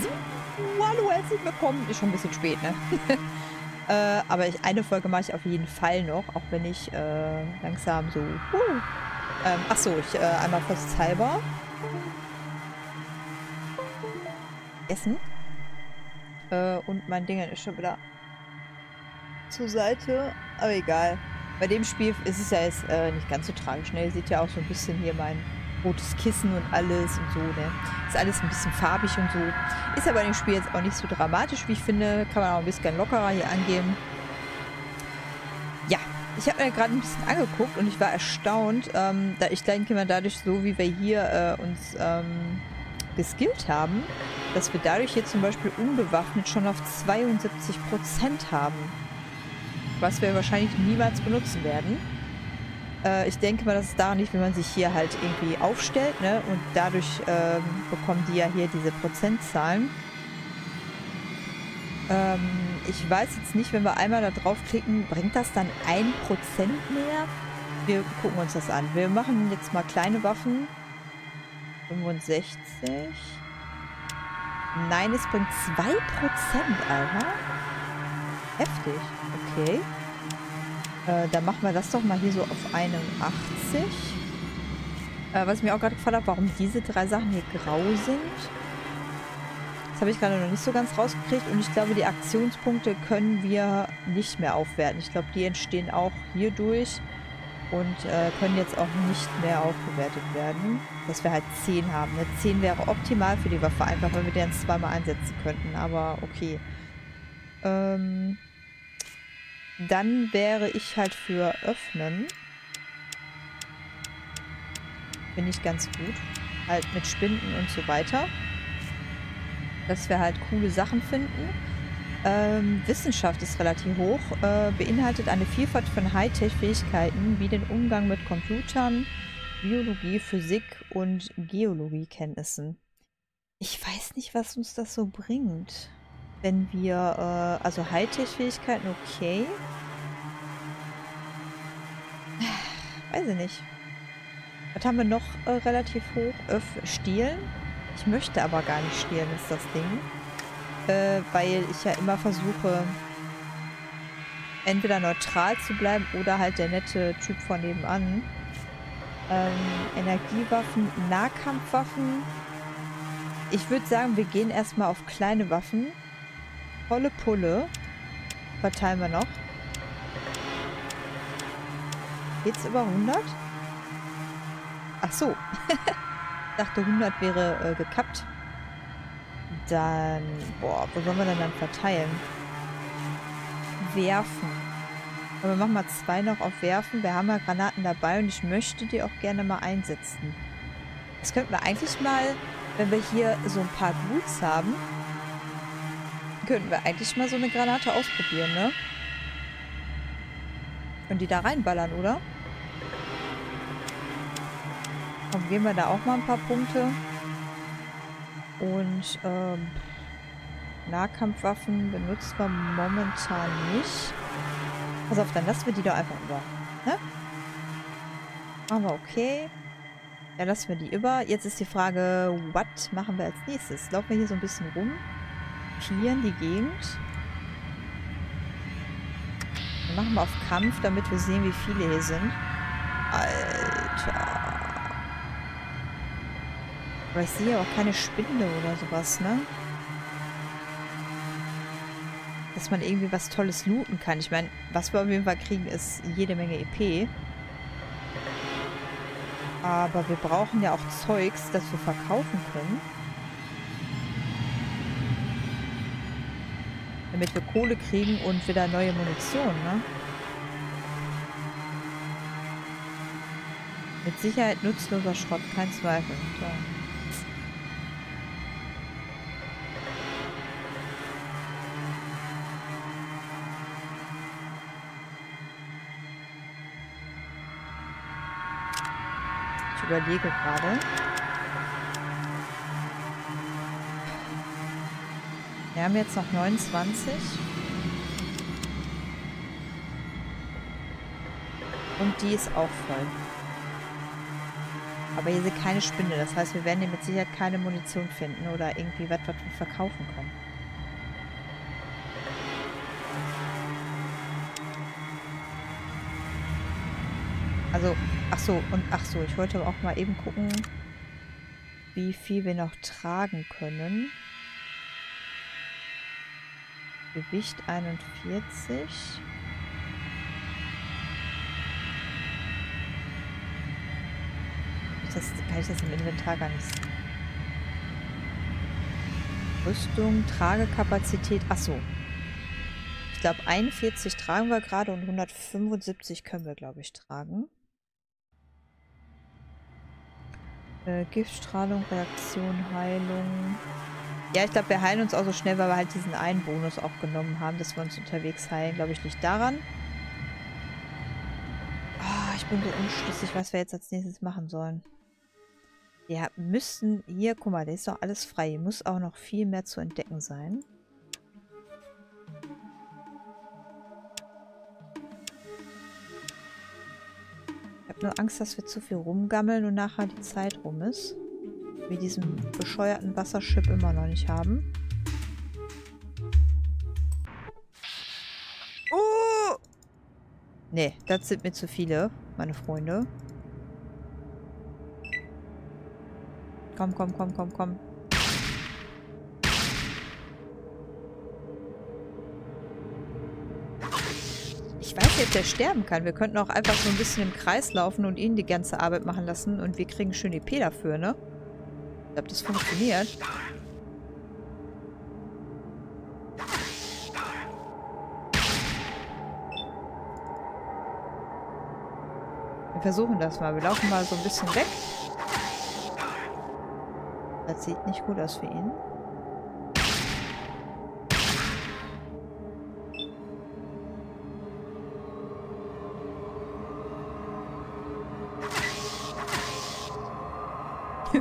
So, hallo, herzlich willkommen. Ist schon ein bisschen spät, ne? Aber eine Folge mache ich auf jeden Fall noch, auch wenn ich langsam so... achso, ich einmal vorsichtshalber. Essen. Und mein Ding ist schon wieder zur Seite. Aber egal. Bei dem Spiel ist es ja jetzt nicht ganz so tragisch. Ne? Ihr seht ja auch so ein bisschen hier mein rotes Kissen und alles und so. Ne? Ist alles ein bisschen farbig und so. Ist aber in dem Spiel jetzt auch nicht so dramatisch, wie ich finde. Kann man auch ein bisschen lockerer hier angehen. Ja, ich habe mir gerade ein bisschen angeguckt und ich war erstaunt, da ich kleinen Kindern dadurch, so wie wir hier uns geskillt haben, dass wir dadurch hier zum Beispiel unbewaffnet schon auf 72% haben. Was wir wahrscheinlich niemals benutzen werden. Ich denke mal, das ist daran liegt, wenn man sich hier halt irgendwie aufstellt, ne? Und dadurch bekommen die ja hier diese Prozentzahlen. Ich weiß jetzt nicht, wenn wir einmal da draufklicken, bringt das dann 1% mehr? Wir gucken uns das an. Wir machen jetzt mal kleine Waffen. 65. Nein, es bringt 2%, Alter. Heftig. Okay. Dann machen wir das doch mal hier so auf 81. Was mir auch gerade gefallen hat, warum diese drei Sachen hier grau sind. Das habe ich gerade noch nicht so ganz rausgekriegt. Und ich glaube, die Aktionspunkte können wir nicht mehr aufwerten. Ich glaube, die entstehen auch hier durch und können jetzt auch nicht mehr aufgewertet werden. Dass wir halt 10 haben. Ne? 10 wäre optimal für die Waffe, einfach weil wir die dann zweimal einsetzen könnten. Aber okay. Dann wäre ich halt für Öffnen. Bin ich ganz gut. Halt mit Spinden und so weiter. Dass wir halt coole Sachen finden. Wissenschaft ist relativ hoch. Beinhaltet eine Vielfalt von Hightech-Fähigkeiten wie den Umgang mit Computern, Biologie, Physik und Geologiekenntnissen. Ich weiß nicht, was uns das so bringt. Wenn wir, also Hightech-Fähigkeiten, okay. Weiß ich nicht. Was haben wir noch relativ hoch? Stehlen. Ich möchte aber gar nicht stehlen, ist das Ding. Weil ich ja immer versuche, entweder neutral zu bleiben oder halt der nette Typ von nebenan. Energiewaffen, Nahkampfwaffen. Ich würde sagen, wir gehen erstmal auf kleine Waffen. Volle Pulle. Verteilen wir noch. Geht's über 100? Ach so. Ich dachte 100 wäre gekappt. Dann, boah, wo sollen wir denn dann verteilen? Werfen. Aber wir machen mal 2 noch auf Werfen. Wir haben ja Granaten dabei und ich möchte die auch gerne mal einsetzen. Das könnten wir eigentlich mal, wenn wir hier so ein paar Boots haben, könnten wir eigentlich mal so eine Granate ausprobieren, ne? Und die da reinballern, oder? Dann geben wir da auch mal ein paar Punkte. Und Nahkampfwaffen benutzen wir momentan nicht. Pass auf, dann lassen wir die doch einfach über. Ne? Machen wir okay. Ja, lassen wir die über. Jetzt ist die Frage, was machen wir als nächstes? Laufen wir hier so ein bisschen rum. Hier in die Gegend. Dann machen wir auf Kampf, damit wir sehen, wie viele hier sind. Alter. Aber ich sehe auch keine Spinde oder sowas, ne? Dass man irgendwie was Tolles looten kann. Ich meine, was wir auf jeden Fall kriegen, ist jede Menge EP. Aber wir brauchen ja auch Zeugs, das wir verkaufen können. Damit wir Kohle kriegen und wieder neue Munition, ne? Mit Sicherheit nutzloser Schrott, kein Zweifel. So. Ich überlege gerade. Wir haben jetzt noch 29. Und die ist auch voll. Aber hier sind keine Spinde. Das heißt, wir werden hier mit Sicherheit keine Munition finden oder irgendwie was, was wir verkaufen können. Also, ach so, ich wollte auch mal eben gucken, wie viel wir noch tragen können. Gewicht 41. Kann ich das im Inventar gar nicht sehen? Rüstung, Tragekapazität. Achso. Ich glaube, 41 tragen wir gerade und 175 können wir, glaube ich, tragen. Giftstrahlung, Reaktion, Heilung. Ja, ich glaube, wir heilen uns auch so schnell, weil wir halt diesen einen Bonus auch genommen haben, dass wir uns unterwegs heilen. Glaube ich, liegt daran. Oh, ich bin so unschlüssig, was wir jetzt als nächstes machen sollen. Wir müssen hier, guck mal, da ist doch alles frei. Hier muss auch noch viel mehr zu entdecken sein. Ich habe nur Angst, dass wir zu viel rumgammeln und nachher die Zeit rum ist. Wir diesen bescheuerten Wasserschip immer noch nicht haben. Oh! Nee, das sind mir zu viele, meine Freunde. Komm, komm, komm, komm, komm. Ich weiß nicht, ob der sterben kann. Wir könnten auch einfach so ein bisschen im Kreis laufen und ihn die ganze Arbeit machen lassen und wir kriegen schön EP dafür, ne? Ich glaube, das funktioniert. Wir versuchen das mal. Wir laufen mal so ein bisschen weg. Das sieht nicht gut aus für ihn.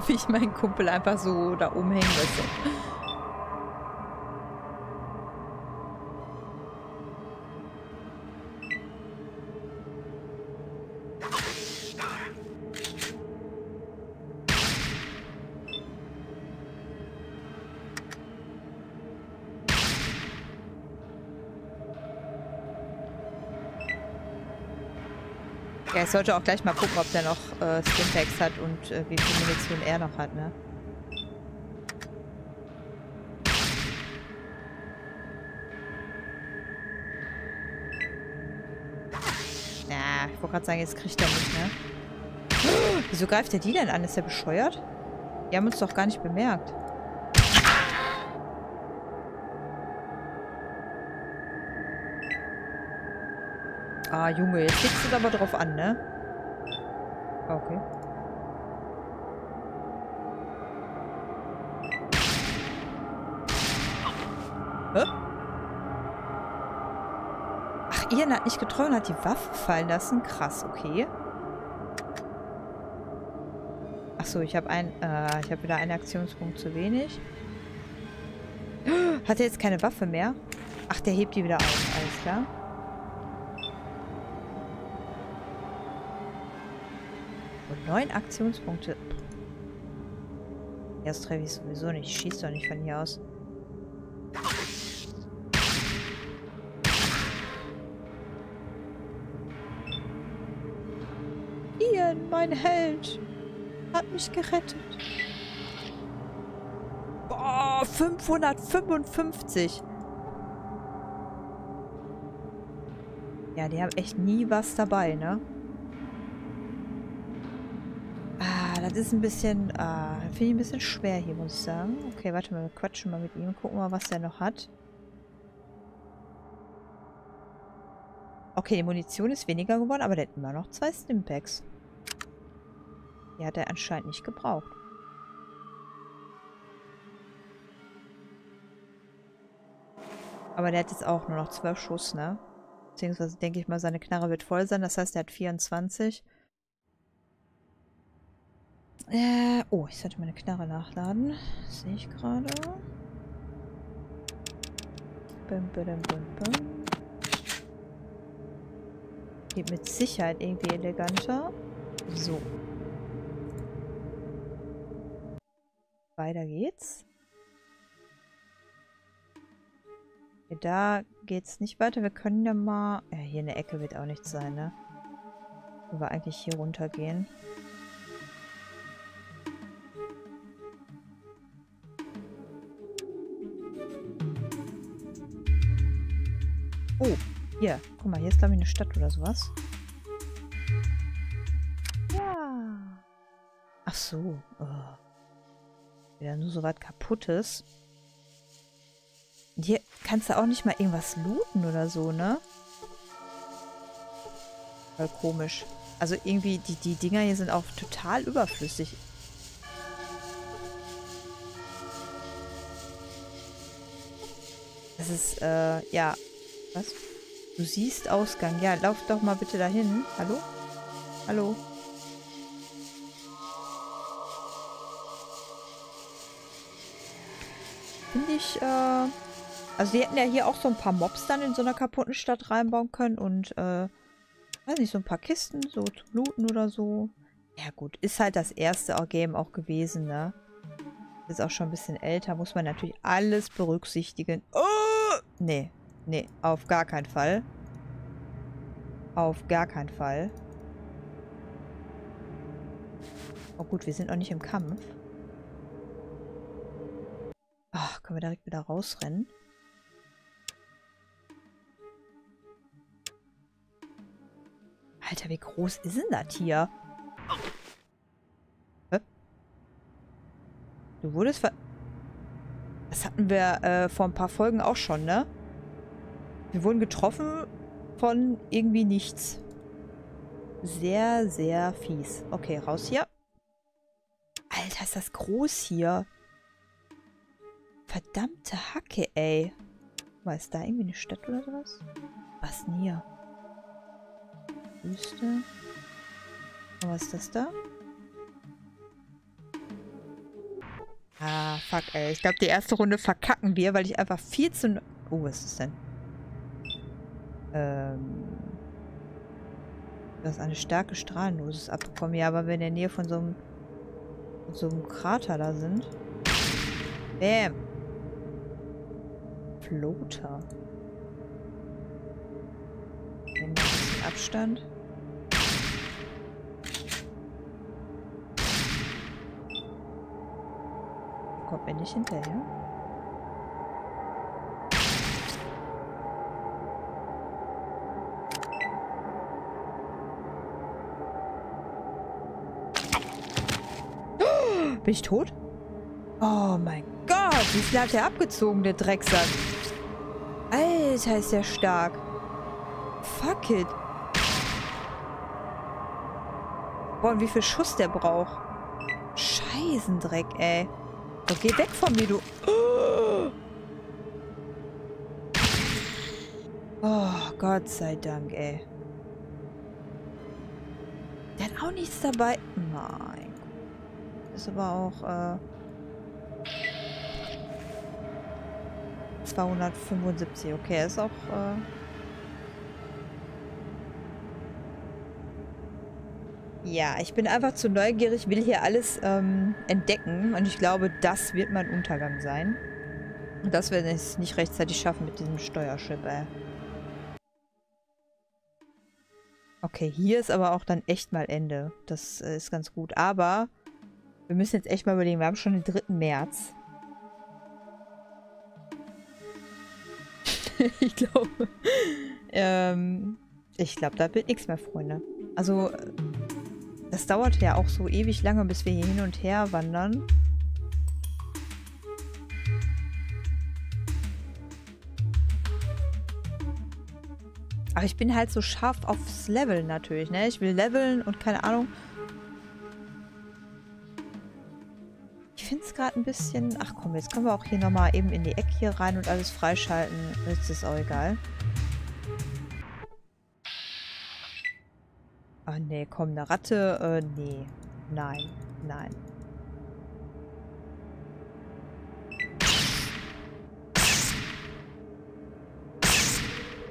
Wie ich meinen Kumpel einfach so da oben hängen lasse. Ja, ich sollte auch gleich mal gucken, ob der noch Skinpacks hat und wie viel Munition er noch hat, ne? Na, ich wollte gerade sagen, jetzt kriegt er mich, ne? Wieso greift er die denn an? Ist der bescheuert? Die haben uns doch gar nicht bemerkt. Ah, Junge, jetzt kriegst du es aber drauf an, ne? Okay. Hä? Ach, Ian hat nicht getroffen, hat die Waffe fallen lassen. Krass, okay. Achso, ich habe wieder einen Aktionspunkt zu wenig. Hat er jetzt keine Waffe mehr? Ach, der hebt die wieder auf, alles klar. Und 9 Aktionspunkte. Erst treffe ich sowieso nicht. Ich schieße doch nicht von hier aus. Ian, mein Held, hat mich gerettet. Boah, 555. Ja, die haben echt nie was dabei, ne? Das ist ein bisschen, finde ich ein bisschen schwer hier, muss ich sagen. Okay, warte mal, wir quatschen mal mit ihm, gucken mal, was der noch hat. Okay, die Munition ist weniger geworden, aber der hat immer noch 2 Stimpacks. Die hat er anscheinend nicht gebraucht. Aber der hat jetzt auch nur noch 12 Schuss, ne? Beziehungsweise denke ich mal, seine Knarre wird voll sein, das heißt, er hat 24. Oh, ich sollte meine Knarre nachladen. Das sehe ich gerade. Bum, bum, bum, bum. Geht mit Sicherheit irgendwie eleganter. So. Weiter geht's. Ja, da geht's nicht weiter. Wir können ja mal... Ja, hier in der Ecke wird auch nichts sein, ne? Können wir eigentlich hier runter gehen. Oh, hier. Guck mal, hier ist glaube ich eine Stadt oder sowas. Ja. Ach so. Oh. Wieder nur so was Kaputtes. Hier kannst du auch nicht mal irgendwas looten oder so, ne? Voll komisch. Also irgendwie, die Dinger hier sind auch total überflüssig. Das ist, ja... Was? Du siehst Ausgang. Ja, lauf doch mal bitte dahin. Hallo? Hallo? Finde ich, also wir hätten ja hier auch so ein paar Mobs dann in so einer kaputten Stadt reinbauen können und, weiß nicht, so ein paar Kisten, so zu looten oder so. Ja gut, ist halt das erste Game auch gewesen, ne? Ist auch schon ein bisschen älter, muss man natürlich alles berücksichtigen. Oh! Nee. Nee, auf gar keinen Fall. Auf gar keinen Fall. Oh gut, wir sind noch nicht im Kampf. Ach, können wir direkt wieder rausrennen? Alter, wie groß ist denn das hier? Hä? Du wurdest ver... Das hatten wir vor ein paar Folgen auch schon, ne? Wir wurden getroffen von irgendwie nichts. Sehr, sehr fies. Okay, raus hier. Alter, ist das groß hier. Verdammte Hacke, ey. War es da irgendwie eine Stadt oder sowas? Was ist denn hier? Wüste. Was ist das da? Ah, fuck, ey. Ich glaube, die erste Runde verkacken wir, weil ich einfach viel zu... Oh, was ist das denn? Du hast eine starke Strahlendosis abbekommen. Ja, aber wenn wir in der Nähe von so einem Krater da sind. Bäm! Floater. Ein bisschen Abstand. Kommt mir nicht hinterher. Bin ich tot? Oh mein Gott, wie viel hat der abgezogen, der Drecksack? Alter, ist der stark. Fuck it. Boah, und wie viel Schuss der braucht. Scheißendreck, ey. Doch, geh weg von mir, du... Oh, Gott sei Dank, ey. Der hat auch nichts dabei. Nein. Ist aber auch 275. Okay, ist auch ja, ich bin einfach zu neugierig, will hier alles entdecken und ich glaube, das wird mein Untergang sein. Und das werden wir es nicht rechtzeitig schaffen mit diesem Steuerschiff, ey. Okay, hier ist aber auch dann echt mal Ende. Das ist ganz gut, aber wir müssen jetzt echt mal überlegen. Wir haben schon den 3. März. Ich glaube... ich glaube, da wird nichts mehr, Freunde. Also, das dauert ja auch so ewig lange, bis wir hier hin und her wandern. Aber ich bin halt so scharf aufs Leveln natürlich, ne? Ich will leveln und keine Ahnung... Ich finde es gerade ein bisschen... Ach komm, jetzt können wir auch hier nochmal eben in die Ecke hier rein und alles freischalten. Jetzt ist auch egal. Ach nee, komm, eine Ratte. Nee. Nein. Nein.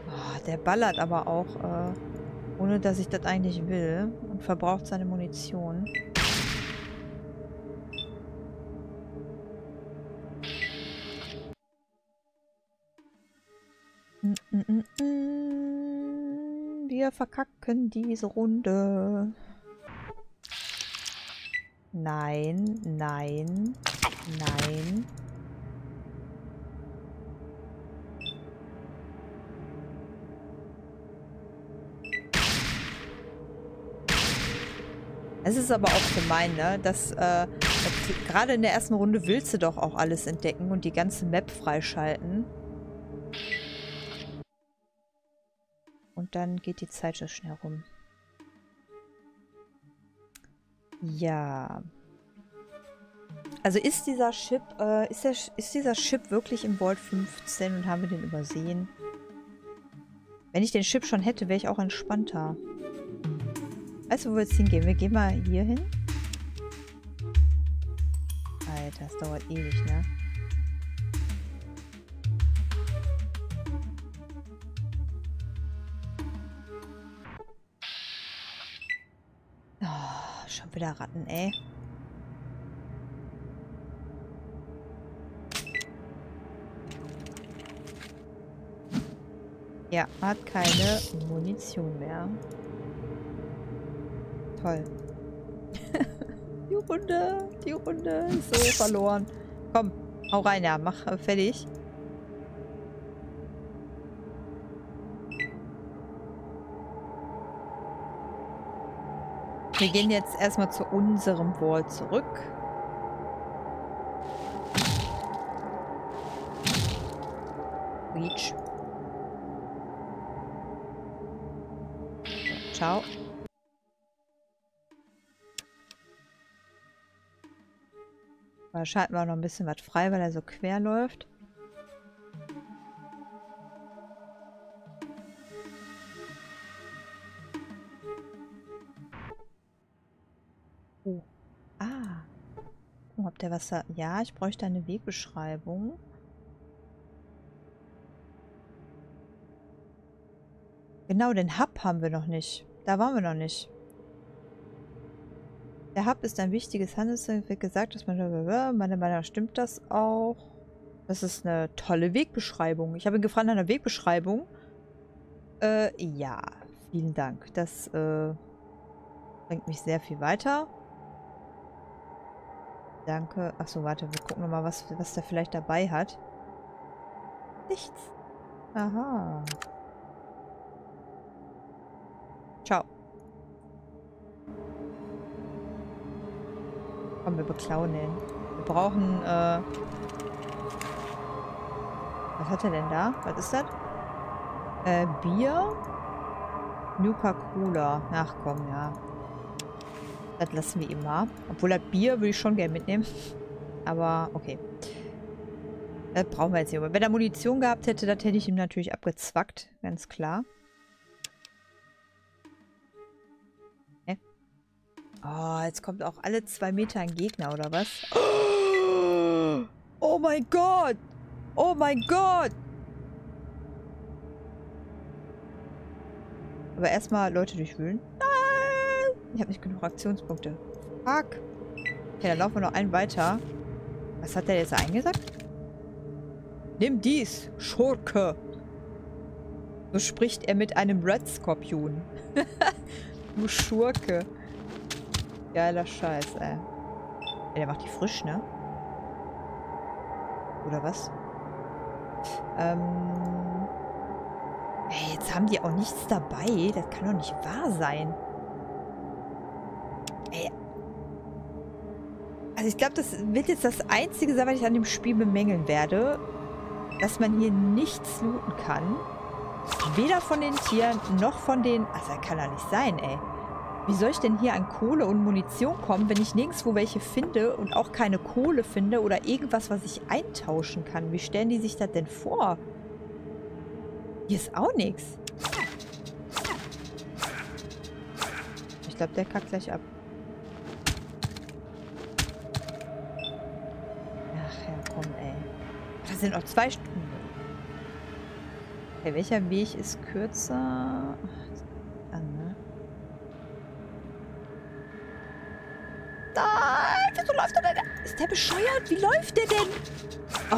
Oh, der ballert aber auch, ohne dass ich das eigentlich will. Und verbraucht seine Munition. Wir verkacken diese Runde. Nein, nein, nein. Es ist aber auch gemein, ne? Dass gerade in der ersten Runde willst du doch auch alles entdecken und die ganze Map freischalten. Und dann geht die Zeit so schnell rum. Ja. Also ist dieser Chip, ist dieser Chip wirklich im Vault 15 und haben wir den übersehen? Wenn ich den Chip schon hätte, wäre ich auch entspannter. Weißt du, wo wir jetzt hingehen? Wir gehen mal hier hin. Alter, das dauert ewig, ne? Oh, schon wieder Ratten, ey. Ja, hat keine Munition mehr. Toll. Die Runde ist so verloren. Komm, hau rein, ja, mach fertig. Wir gehen jetzt erstmal zu unserem Vault zurück. Reach. Ciao. Da schalten wir auch noch ein bisschen was frei, weil er so quer läuft. Oh. Ah. Oh, habt ihr was da? Ja, ich bräuchte eine Wegbeschreibung. Genau, den Hub haben wir noch nicht. Da waren wir noch nicht. Der Hub ist ein wichtiges Handelszentrum. Wird gesagt, dass man... Meiner Meinung nach stimmt das auch. Das ist eine tolle Wegbeschreibung. Ich habe ihn gefragt nach einer Wegbeschreibung. Ja, vielen Dank. Das bringt mich sehr viel weiter. Danke. Achso, warte, wir gucken nochmal, was der vielleicht dabei hat. Nichts. Aha. Ciao. Komm, wir beklauen den. Wir brauchen, was hat er denn da? Was ist das? Bier? Nuka Cola. Ach komm, ja. Das lassen wir ihm mal. Obwohl, das Bier würde ich schon gerne mitnehmen. Aber, okay. Das brauchen wir jetzt nicht. Wenn er Munition gehabt hätte, das hätte ich ihm natürlich abgezwackt. Ganz klar. Oh, jetzt kommt auch alle 2 Meter ein Gegner, oder was? Oh mein Gott! Oh mein Gott! Aber erstmal Leute durchwühlen. Nein! Ich habe nicht genug Aktionspunkte. Fuck! Okay, dann laufen wir noch einen weiter. Was hat der jetzt eingesagt? Nimm dies, Schurke! So spricht er mit einem Red Skorpion. Du Schurke. Geiler Scheiß, ey. Der macht die frisch, ne? Oder was? Ey, jetzt haben die auch nichts dabei. Das kann doch nicht wahr sein. Ey. Also ich glaube, das wird jetzt das Einzige sein, was ich an dem Spiel bemängeln werde. Dass man hier nichts looten kann. Weder von den Tieren, noch von den... Also das kann doch nicht sein, ey. Wie soll ich denn hier an Kohle und Munition kommen, wenn ich nirgendwo welche finde und auch keine Kohle finde oder irgendwas, was ich eintauschen kann? Wie stellen die sich das denn vor? Hier ist auch nichts. Ich glaube, der kackt gleich ab. Ach ja, komm, ey. Das sind noch 2 Stunden. Okay, welcher Weg ist kürzer? Nein, wieso läuft er denn? Ist der bescheuert? Wie läuft der denn?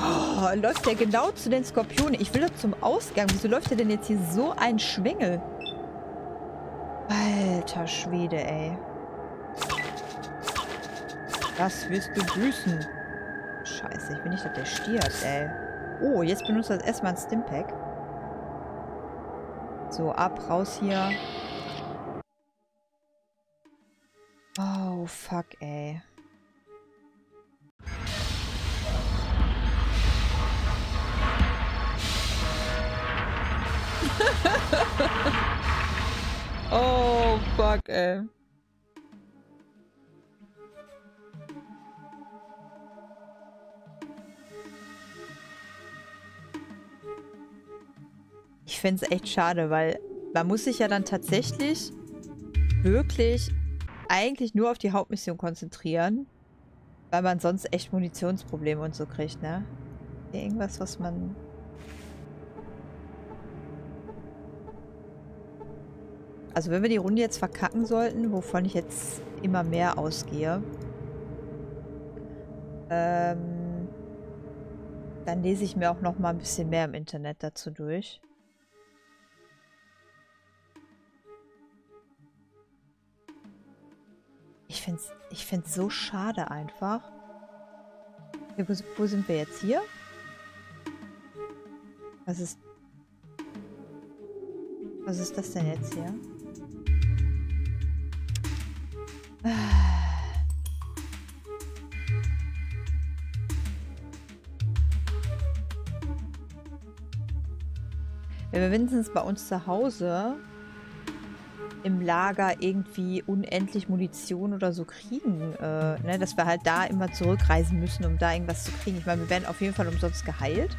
Oh, läuft der genau zu den Skorpionen. Ich will doch zum Ausgang. Wieso läuft der denn jetzt hier so ein Schwengel? Alter Schwede, ey. Das wirst du büßen. Scheiße, ich will nicht, dass der stirbt, ey. Oh, jetzt benutzt er erstmal ein Stimpack. So, ab, raus hier. Oh, fuck, ey. Oh, fuck, ey. Ich finde es echt schade, weil man muss sich ja dann tatsächlich wirklich eigentlich nur auf die Hauptmission konzentrieren, weil man sonst echt Munitionsprobleme und so kriegt, ne? Irgendwas, was man... Also wenn wir die Runde jetzt verkacken sollten, wovon ich jetzt immer mehr ausgehe, dann lese ich mir auch noch mal ein bisschen mehr im Internet dazu durch. Ich find's so schade einfach. Wo sind wir jetzt hier? Was ist das denn jetzt hier? Wenn wir mindestens bei uns zu Hause im Lager irgendwie unendlich Munition oder so kriegen, ne, dass wir halt da immer zurückreisen müssen, um da irgendwas zu kriegen. Ich meine, wir werden auf jeden Fall umsonst geheilt,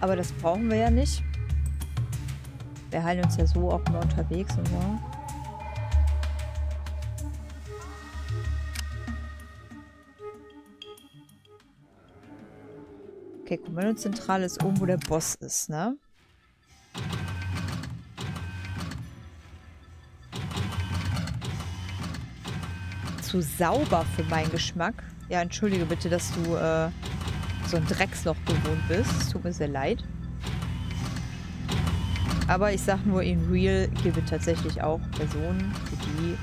aber das brauchen wir ja nicht. Wir heilen uns ja so auch immer unterwegs und so. Okay, Kommandozentrale ist oben, wo der Boss ist, ne? Zu sauber für meinen Geschmack. Ja, entschuldige bitte, dass du so ein Drecksloch gewohnt bist. Es tut mir sehr leid. Aber ich sag nur, in Real gibt es tatsächlich auch Personen, für die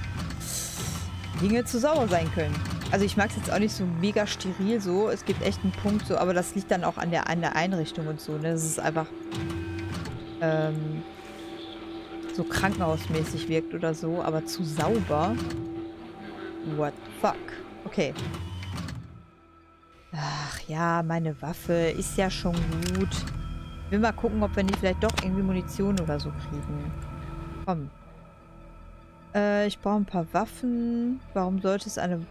Dinge zu sauer sein können. Also ich mag es jetzt auch nicht so mega steril so. Es gibt echt einen Punkt so, aber das liegt dann auch an der Einrichtung und so. Ne? Das ist einfach so krankenhausmäßig wirkt oder so, aber zu sauber. What the fuck? Okay. Ach ja, meine Waffe ist ja schon gut. Ich will mal gucken, ob wir nicht vielleicht doch irgendwie Munition oder so kriegen. Komm. Ich brauche ein paar Waffen. Warum sollte es eine...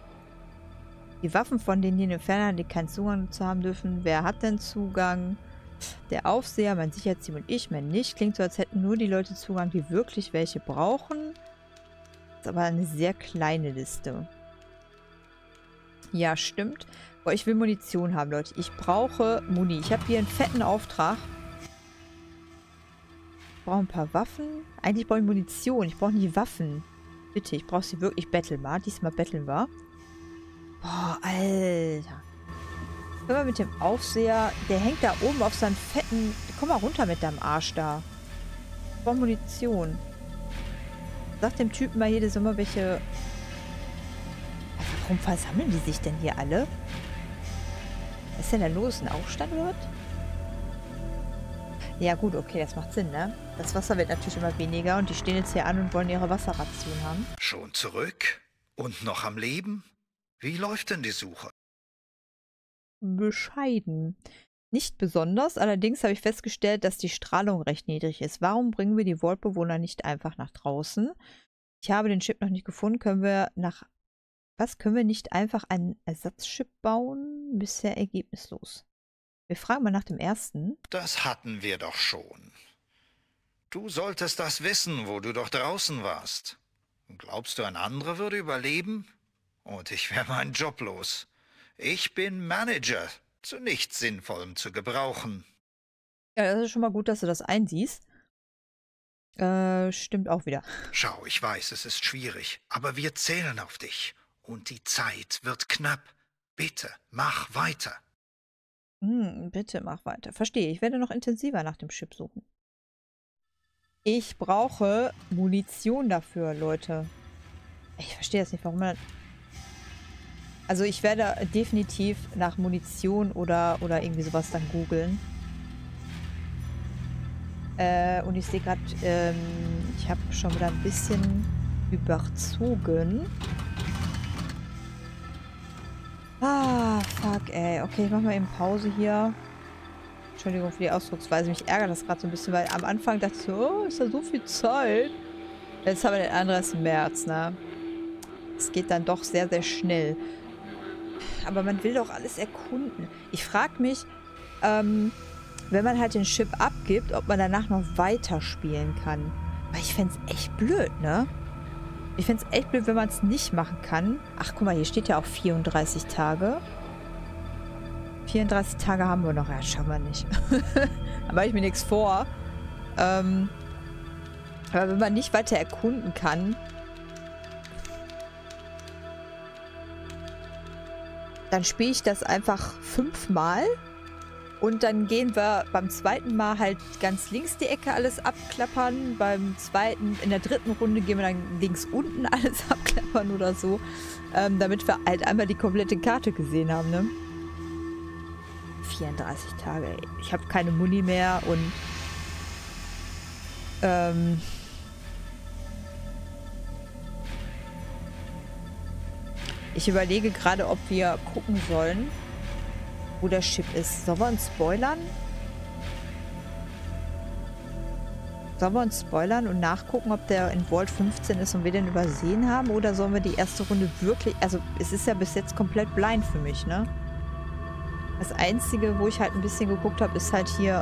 Die Waffen von denen, die in den Fernhandel keinen Zugang zu haben dürfen. Wer hat denn Zugang? Der Aufseher, mein Sicherheitsteam und ich, mein nicht. Klingt so, als hätten nur die Leute Zugang, die wirklich welche brauchen. Aber eine sehr kleine Liste. Ja, stimmt. Boah, ich will Munition haben, Leute. Ich brauche Muni. Ich habe hier einen fetten Auftrag. Ich brauche ein paar Waffen. Eigentlich brauche ich Munition. Ich brauche nicht Waffen. Bitte, ich brauche sie wirklich. Ich battle mal. Diesmal betteln wir. Boah, Alter. Können wir mit dem Aufseher... Der hängt da oben auf seinen fetten... Komm mal runter mit deinem Arsch da. Ich brauche Munition. Sag dem Typen mal hier, sind immer welche... Warum versammeln die sich denn hier alle? Was ist denn da los? Ein Aufstand oder was? Ja gut, okay, das macht Sinn, ne? Das Wasser wird natürlich immer weniger und die stehen jetzt hier an und wollen ihre Wasserration haben. Schon zurück? Und noch am Leben? Wie läuft denn die Suche? Bescheiden. Nicht besonders, allerdings habe ich festgestellt, dass die Strahlung recht niedrig ist. Warum bringen wir die Vault-Bewohner nicht einfach nach draußen? Ich habe den Chip noch nicht gefunden. Können wir nach... Was? Können wir nicht einfach einen Ersatzchip bauen? Bisher ergebnislos. Wir fragen mal nach dem ersten. Das hatten wir doch schon. Du solltest das wissen, wo du doch draußen warst. Glaubst du, ein anderer würde überleben? Und ich wäre meinen Job los. Ich bin Manager. Zu nichts Sinnvollem zu gebrauchen. Ja, das ist schon mal gut, dass du das einsiehst. Stimmt auch wieder. Schau, ich weiß, es ist schwierig, aber wir zählen auf dich. Und die Zeit wird knapp. Bitte, mach weiter. Bitte, mach weiter. Verstehe, ich werde noch intensiver nach dem Chip suchen. Ich brauche Munition dafür, Leute. Ich verstehe das nicht, warum man... Also ich werde definitiv nach Munition oder irgendwie sowas dann googeln. Und ich sehe gerade, ich habe schon wieder ein bisschen überzogen. Ah, fuck, ey. Okay, ich mache mal eben Pause hier. Entschuldigung für die Ausdrucksweise. Mich ärgert das gerade so ein bisschen, weil am Anfang dachte ich so, oh, ist ja so viel Zeit. Jetzt haben wir den 31. März, ne? Es geht dann doch sehr, sehr schnell. Aber man will doch alles erkunden. Ich frage mich, wenn man halt den Chip abgibt, ob man danach noch weiterspielen kann. Weil ich fände es echt blöd, ne? Ich fände es echt blöd, wenn man es nicht machen kann. Ach, guck mal, hier steht ja auch 34 Tage. 34 Tage haben wir noch. Ja, schauen wir nicht. Da mache ich mir nichts vor. Aber wenn man nicht weiter erkunden kann, dann spiele ich das einfach 5-mal. Und dann gehen wir beim zweiten Mal halt ganz links die Ecke alles abklappern. In der dritten Runde gehen wir dann links unten alles abklappern oder so. Damit wir halt einmal die komplette Karte gesehen haben, ne? 34 Tage, ey. Ich habe keine Muni mehr und... Ich überlege gerade, ob wir gucken sollen, wo der Chip ist. Sollen wir uns spoilern? Sollen wir uns spoilern und nachgucken, ob der in Vault 15 ist und wir den übersehen haben? Oder sollen wir die erste Runde wirklich... Also es ist ja bis jetzt komplett blind für mich, ne? Das Einzige, wo ich halt ein bisschen geguckt habe, ist halt hier...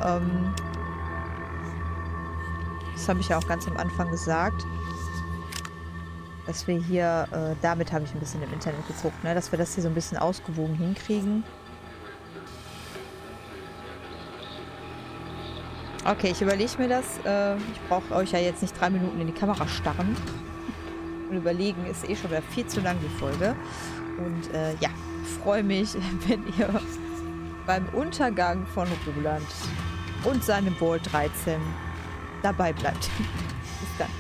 das habe ich ja auch ganz am Anfang gesagt. Dass wir hier... damit habe ich ein bisschen im Internet geguckt, ne? Dass wir das hier so ein bisschen ausgewogen hinkriegen. Okay, ich überlege mir das. Ich brauche euch ja jetzt nicht 3 Minuten in die Kamera starren. Und überlegen ist eh schon wieder viel zu lang, die Folge. Und ja, freue mich, wenn ihr beim Untergang von Roland und seinem Vault 13 dabei bleibt. Bis dann.